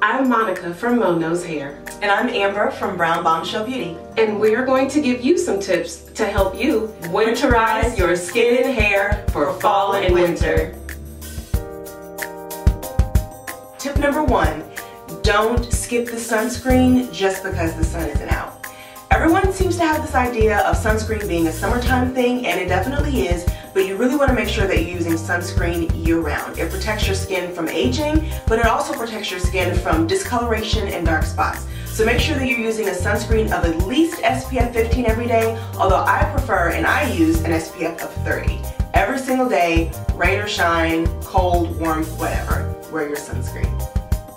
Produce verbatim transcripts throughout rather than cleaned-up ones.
I'm Monica from Mono's Hair. And I'm Amber from Brown Bombshell Beauty. And we're going to give you some tips to help you winterize your skin and hair for fall and winter. Tip number one, don't skip the sunscreen just because the sun isn't out. Everyone seems to have this idea of sunscreen being a summertime thing, and it definitely is, but you really want to make sure that you're using sunscreen year-round. It protects your skin from aging, but it also protects your skin from discoloration and dark spots. So make sure that you're using a sunscreen of at least S P F fifteen every day, although I prefer and I use an S P F of thirty. Every single day, rain or shine, cold, warmth, whatever, wear your sunscreen.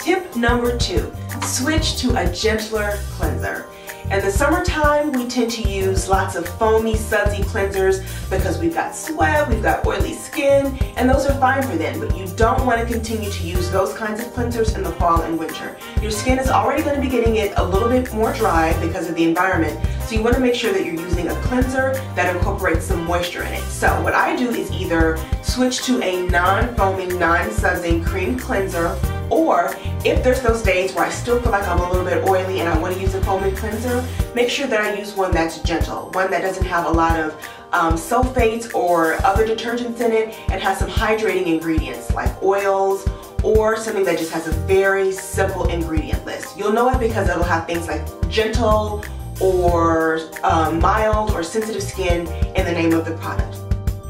Tip number two, switch to a gentler cleanser. In the summertime, we tend to use lots of foamy, sudsy cleansers because we've got sweat, we've got oily skin, and those are fine for then, but you don't want to continue to use those kinds of cleansers in the fall and winter. Your skin is already going to be getting it a little bit more dry because of the environment, so you want to make sure that you're using a cleanser that incorporates some moisture in it. So what I do is either switch to a non-foaming, non-sudsing cream cleanser, or if there's those days where I still feel like I'm a little bit oily and I want to use a foaming cleanser, make sure that I use one that's gentle, one that doesn't have a lot of um, sulfates or other detergents in it, and has some hydrating ingredients like oils or something that just has a very simple ingredient list. You'll know it because it'll have things like gentle or um, mild or sensitive skin in the name of the product.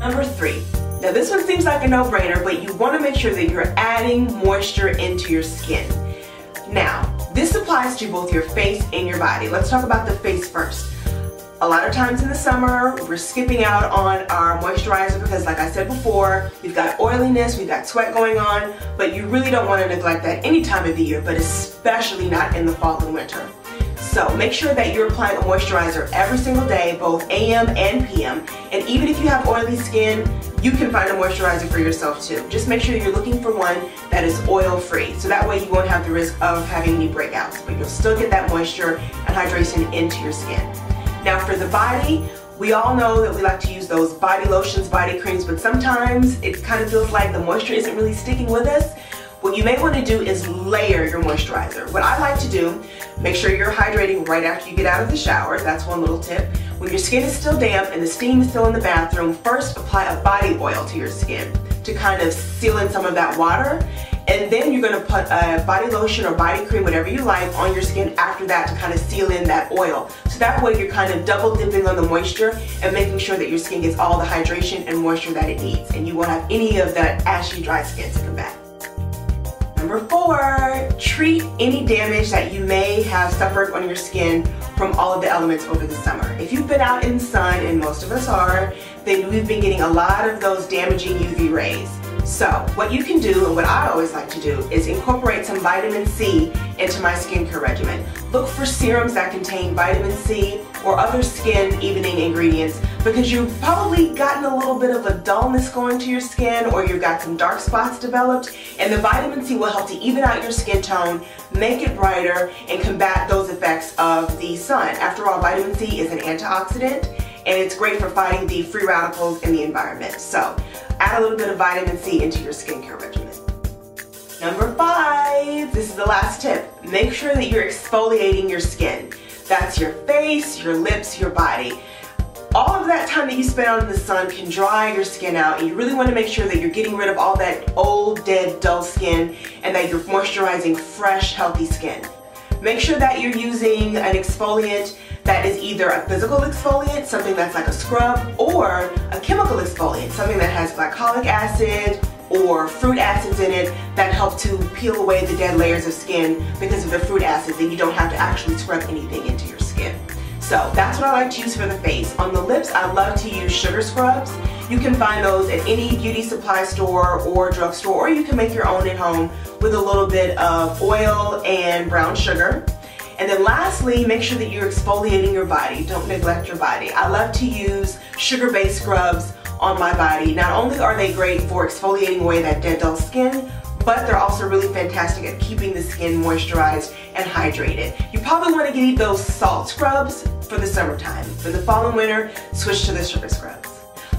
Number three. Now this one seems like a no-brainer, but you want to make sure that you're adding moisture into your skin. Now, this applies to both your face and your body. Let's talk about the face first. A lot of times in the summer, we're skipping out on our moisturizer because, like I said before, we've got oiliness, we've got sweat going on, but you really don't want to neglect that any time of the year, but especially not in the fall and winter. So make sure that you're applying a moisturizer every single day, both A M and P M. And even if you have oily skin, you can find a moisturizer for yourself too. Just make sure you're looking for one that is oil-free. So that way you won't have the risk of having any breakouts, but you'll still get that moisture and hydration into your skin. Now for the body, we all know that we like to use those body lotions, body creams, but sometimes it kind of feels like the moisture isn't really sticking with us. What you may want to do is layer your moisturizer. What I like to do, make sure you're hydrating right after you get out of the shower. That's one little tip. When your skin is still damp and the steam is still in the bathroom, first apply a body oil to your skin to kind of seal in some of that water. And then you're going to put a body lotion or body cream, whatever you like, on your skin after that to kind of seal in that oil. So that way you're kind of double dipping on the moisture and making sure that your skin gets all the hydration and moisture that it needs. And you won't have any of that ashy, dry skin to come back. Number four, treat any damage that you may have suffered on your skin from all of the elements over the summer. If you've been out in the sun, and most of us are, then we've been getting a lot of those damaging U V rays. So what you can do, and what I always like to do, is incorporate some vitamin C into my skincare regimen. Look for serums that contain vitamin C or other skin evening ingredients, because you've probably gotten a little bit of a dullness going to your skin, or you've got some dark spots developed, and the vitamin C will help to even out your skin tone, make it brighter, and combat those effects of the sun. After all, vitamin C is an antioxidant, and it's great for fighting the free radicals in the environment. So add a little bit of vitamin C into your skincare regimen. Number five, this is the last tip. Make sure that you're exfoliating your skin. That's your face, your lips, your body. All of that time that you spend out in the sun can dry your skin out, and you really want to make sure that you're getting rid of all that old, dead, dull skin and that you're moisturizing fresh, healthy skin. Make sure that you're using an exfoliant that is either a physical exfoliant, something that's like a scrub, or a chemical exfoliant, something that has glycolic acid or fruit acids in it that help to peel away the dead layers of skin because of the fruit acids, and you don't have to actually scrub anything into your skin. So that's what I like to use for the face. On the lips, I love to use sugar scrubs. You can find those at any beauty supply store or drugstore, or you can make your own at home with a little bit of oil and brown sugar. And then lastly, make sure that you're exfoliating your body. Don't neglect your body. I love to use sugar-based scrubs on my body. Not only are they great for exfoliating away that dead, dull skin, but they're also really fantastic at keeping the skin moisturized and hydrated. You probably want to get those salt scrubs for the summertime. For the fall and winter, switch to the sugar scrubs.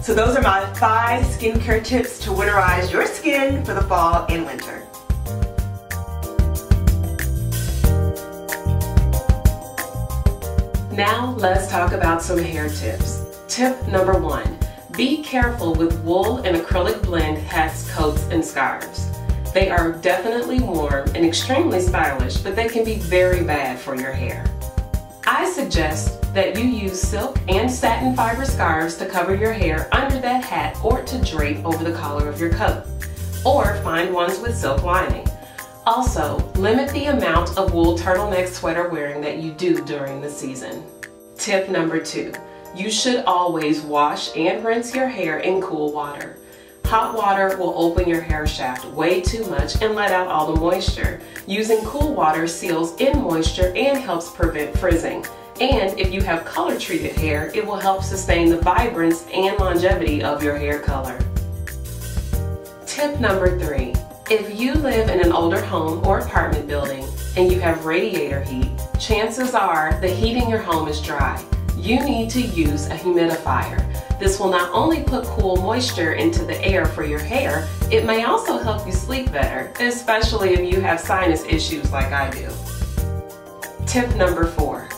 So those are my five skincare tips to winterize your skin for the fall and winter. Now let's talk about some hair tips. Tip number one, be careful with wool and acrylic blend hats, coats, and scarves. They are definitely warm and extremely stylish, but they can be very bad for your hair. I suggest that you use silk and satin fiber scarves to cover your hair under that hat or to drape over the collar of your coat, or find ones with silk lining. Also, limit the amount of wool turtleneck sweater wearing that you do during the season. Tip number two, you should always wash and rinse your hair in cool water. Hot water will open your hair shaft way too much and let out all the moisture. Using cool water seals in moisture and helps prevent frizzing. And if you have color-treated hair, it will help sustain the vibrance and longevity of your hair color. Tip number three. If you live in an older home or apartment building and you have radiator heat, chances are the heat in your home is dry. You need to use a humidifier. This will not only put cool moisture into the air for your hair, it may also help you sleep better, especially if you have sinus issues like I do. Tip number four.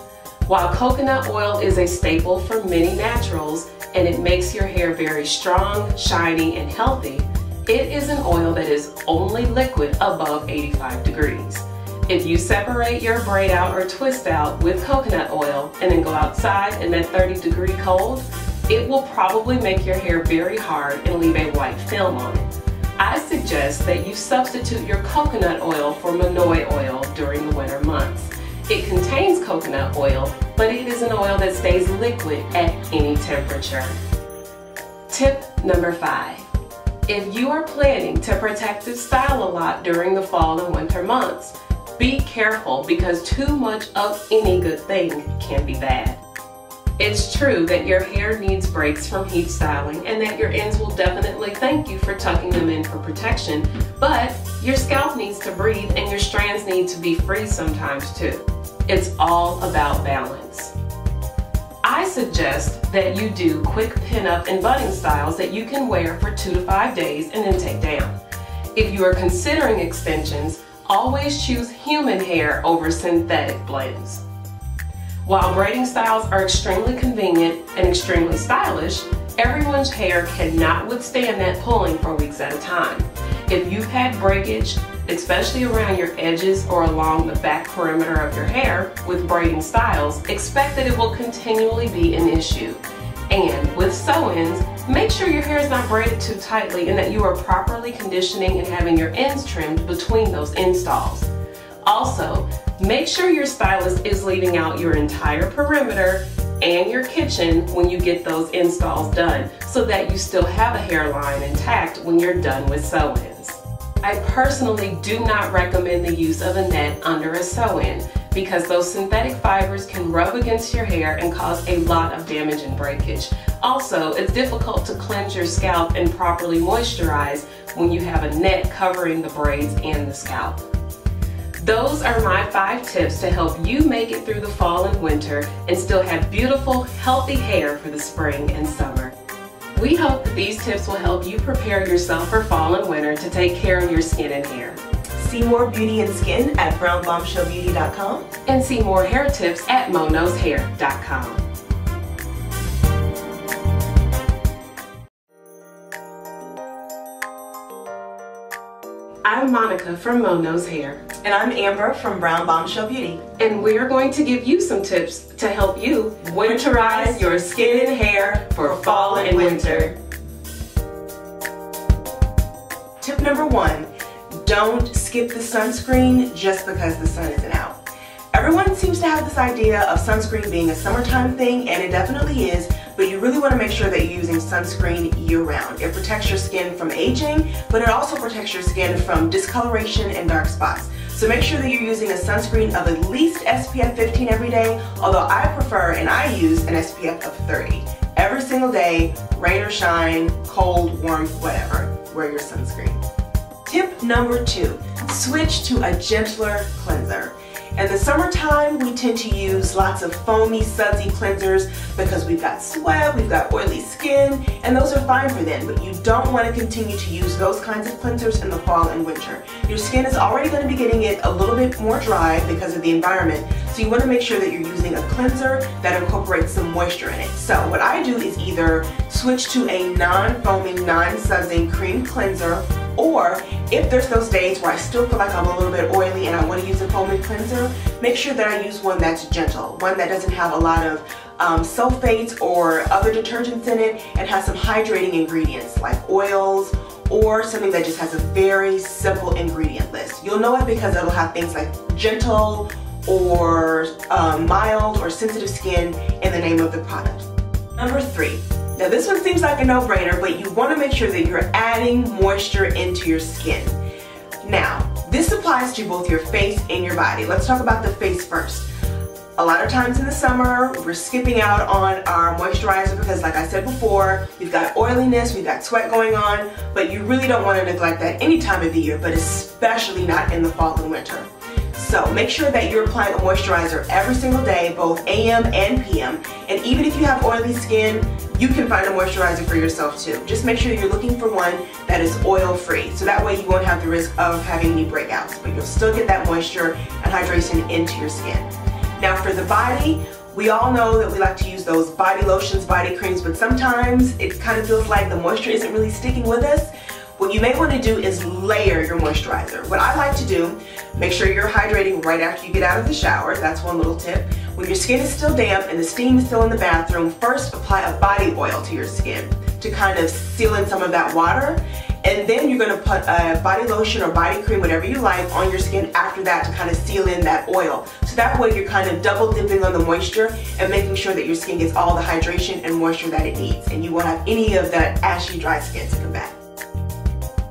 While coconut oil is a staple for many naturals and it makes your hair very strong, shiny, and healthy, it is an oil that is only liquid above eighty-five degrees. If you separate your braid out or twist out with coconut oil and then go outside in that thirty degree cold, it will probably make your hair very hard and leave a white film on it. I suggest that you substitute your coconut oil for Monoi oil during the winter months. It contains coconut oil, but it is an oil that stays liquid at any temperature. Tip number five. If you are planning to protective style a lot during the fall and winter months, be careful because too much of any good thing can be bad. It's true that your hair needs breaks from heat styling and that your ends will definitely thank you for tucking them in for protection, but your scalp needs to breathe and your strands need to be free sometimes too. It's all about balance. I suggest that you do quick pin-up and budding styles that you can wear for two to five days and then take down. If you are considering extensions, always choose human hair over synthetic blends. While braiding styles are extremely convenient and extremely stylish, everyone's hair cannot withstand that pulling for weeks at a time. If you've had breakage, especially around your edges or along the back perimeter of your hair with braiding styles, expect that it will continually be an issue. And with sew-ins, make sure your hair is not braided too tightly and that you are properly conditioning and having your ends trimmed between those installs. Also, make sure your stylist is leaving out your entire perimeter and your kitchen when you get those installs done so that you still have a hairline intact when you're done with sew-ins. I personally do not recommend the use of a net under a sew-in because those synthetic fibers can rub against your hair and cause a lot of damage and breakage. Also, it's difficult to cleanse your scalp and properly moisturize when you have a net covering the braids and the scalp. Those are my five tips to help you make it through the fall and winter and still have beautiful, healthy hair for the spring and summer. We hope that these tips will help you prepare yourself for fall and winter to take care of your skin and hair. See more beauty and skin at brown bombshell beauty dot com and see more hair tips at monos hair dot com. I'm Monica from Mono's Hair. And I'm Amber from Brown Bombshell Beauty. And we're going to give you some tips to help you winterize your skin and hair for fall and winter. Tip number one, don't skip the sunscreen just because the sun isn't out. Everyone seems to have this idea of sunscreen being a summertime thing, and it definitely is, but you really want to make sure that you're using sunscreen year-round. It protects your skin from aging, but it also protects your skin from discoloration and dark spots. So make sure that you're using a sunscreen of at least S P F fifteen every day, although I prefer and I use an S P F of thirty. Every single day, rain or shine, cold, warm, whatever, wear your sunscreen. Tip number two, switch to a gentler cleanser. In the summertime, we tend to use lots of foamy, sudsy cleansers because we've got sweat, we've got oily skin, and those are fine for then, but you don't want to continue to use those kinds of cleansers in the fall and winter. Your skin is already going to be getting it a little bit more dry because of the environment, so you want to make sure that you're using a cleanser that incorporates some moisture in it. So what I do is either switch to a non-foaming, non-sudsing cream cleanser, or if there's those days where I still feel like I'm a little bit oily and I want to use a foaming cleanser, make sure that I use one that's gentle, one that doesn't have a lot of um, sulfates or other detergents in it, and has some hydrating ingredients like oils, or something that just has a very simple ingredient list. You'll know it because it'll have things like gentle or um, mild or sensitive skin in the name of the product. Number three. Now this one seems like a no-brainer, but you want to make sure that you're adding moisture into your skin. Now, this applies to both your face and your body. Let's talk about the face first. A lot of times in the summer, we're skipping out on our moisturizer because, like I said before, we've got oiliness, we've got sweat going on, but you really don't want to neglect that any time of the year, but especially not in the fall and winter. So make sure that you're applying a moisturizer every single day, both A M and P M. And even if you have oily skin, you can find a moisturizer for yourself too. Just make sure you're looking for one that is oil-free. So that way you won't have the risk of having any breakouts, but you'll still get that moisture and hydration into your skin. Now for the body, we all know that we like to use those body lotions, body creams, but sometimes it kind of feels like the moisture isn't really sticking with us. What you may want to do is layer your moisturizer. What I like to do, make sure you're hydrating right after you get out of the shower. That's one little tip. When your skin is still damp and the steam is still in the bathroom, first apply a body oil to your skin to kind of seal in some of that water. And then you're going to put a body lotion or body cream, whatever you like, on your skin after that to kind of seal in that oil. So that way you're kind of double dipping on the moisture and making sure that your skin gets all the hydration and moisture that it needs. And you won't have any of that ashy, dry skin to come back.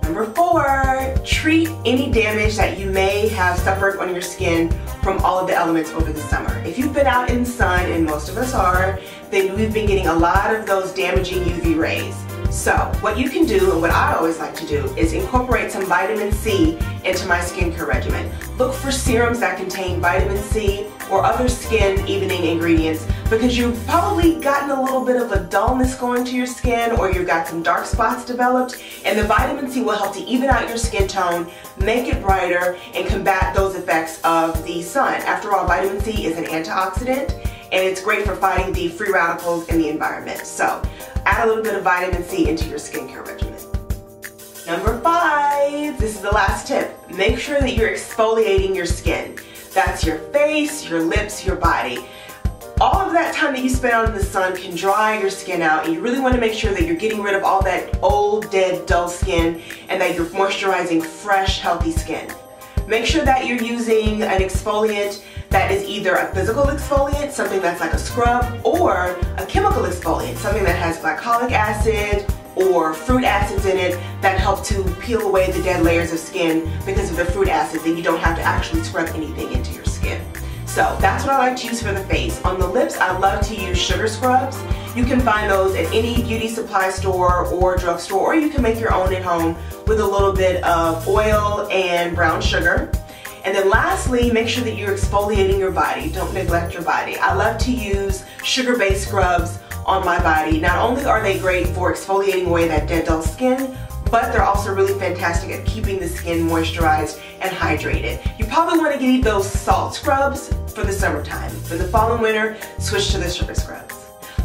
Number four, treat any damage that you may have suffered on your skin from all of the elements over the summer. If you've been out in the sun, and most of us are, then we've been getting a lot of those damaging U V rays. So what you can do, and what I always like to do, is incorporate some vitamin C into my skincare regimen. Look for serums that contain vitamin C or other skin evening ingredients, because you've probably gotten a little bit of a dullness going to your skin, or you've got some dark spots developed, and the vitamin C will help to even out your skin tone, make it brighter, and combat those effects of the sun. After all, vitamin C is an antioxidant, and it's great for fighting the free radicals in the environment. So add a little bit of vitamin C into your skincare regimen. Number five, this is the last tip. Make sure that you're exfoliating your skin. That's your face, your lips, your body. All of that time that you spend out in the sun can dry your skin out, and you really want to make sure that you're getting rid of all that old, dead, dull skin and that you're moisturizing fresh, healthy skin. Make sure that you're using an exfoliant that is either a physical exfoliant, something that's like a scrub, or a chemical exfoliant, something that has glycolic acid or fruit acids in it that help to peel away the dead layers of skin because of the fruit acids, and you don't have to actually scrub anything into your skin. So that's what I like to use for the face. On the lips, I love to use sugar scrubs. You can find those at any beauty supply store or drugstore, or you can make your own at home with a little bit of oil and brown sugar. And then lastly, make sure that you're exfoliating your body. Don't neglect your body. I love to use sugar-based scrubs on my body. Not only are they great for exfoliating away that dead, dull skin, but they're also really fantastic at keeping the skin moisturized and hydrated. You probably want to get those salt scrubs for the summertime. For the fall and winter, switch to the sugar scrubs.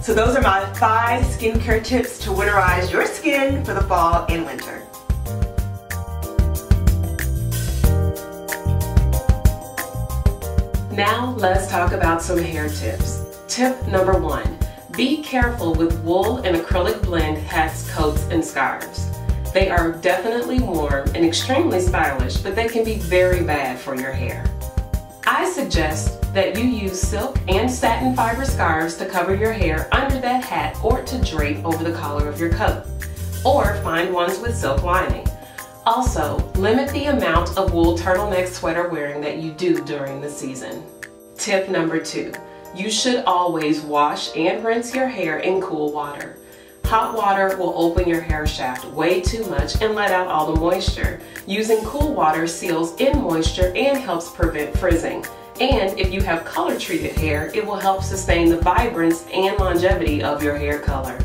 So those are my five skincare tips to winterize your skin for the fall and winter. Now let's talk about some hair tips. Tip number one. Be careful with wool and acrylic blend hats, coats, and scarves. They are definitely warm and extremely stylish, but they can be very bad for your hair. I suggest that you use silk and satin fiber scarves to cover your hair under that hat or to drape over the collar of your coat, or find ones with silk lining. Also, limit the amount of wool turtleneck sweater wearing that you do during the season. Tip number two. You should always wash and rinse your hair in cool water. Hot water will open your hair shaft way too much and let out all the moisture. Using cool water seals in moisture and helps prevent frizzing. And if you have color treated hair, it will help sustain the vibrance and longevity of your hair color.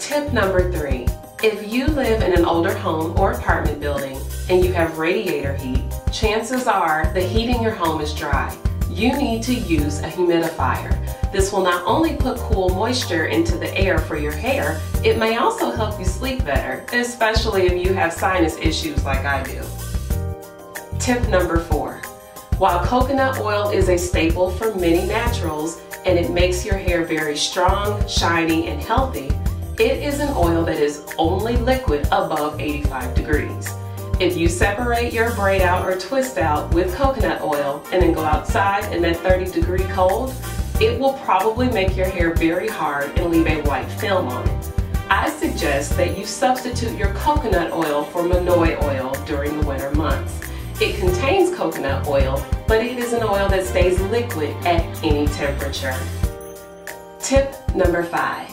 Tip number three. If you live in an older home or apartment building and you have radiator heat, chances are the heat in your home is dry. You need to use a humidifier. This will not only put cool moisture into the air for your hair, it may also help you sleep better, especially if you have sinus issues like I do. Tip number four. While coconut oil is a staple for many naturals and it makes your hair very strong, shiny, and healthy, it is an oil that is only liquid above eighty-five degrees. If you separate your braid out or twist out with coconut oil and then go outside in that thirty degree cold, it will probably make your hair very hard and leave a white film on it. I suggest that you substitute your coconut oil for Monoi oil during the winter months. It contains coconut oil, but it is an oil that stays liquid at any temperature. Tip number five.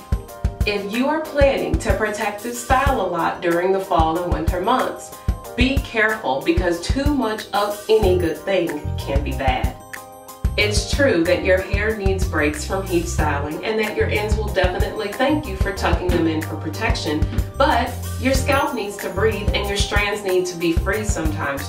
If you are planning to protect this style a lot during the fall and winter months, be careful because too much of any good thing can be bad. It's true that your hair needs breaks from heat styling and that your ends will definitely thank you for tucking them in for protection, but your scalp needs to breathe and your strands need to be free sometimes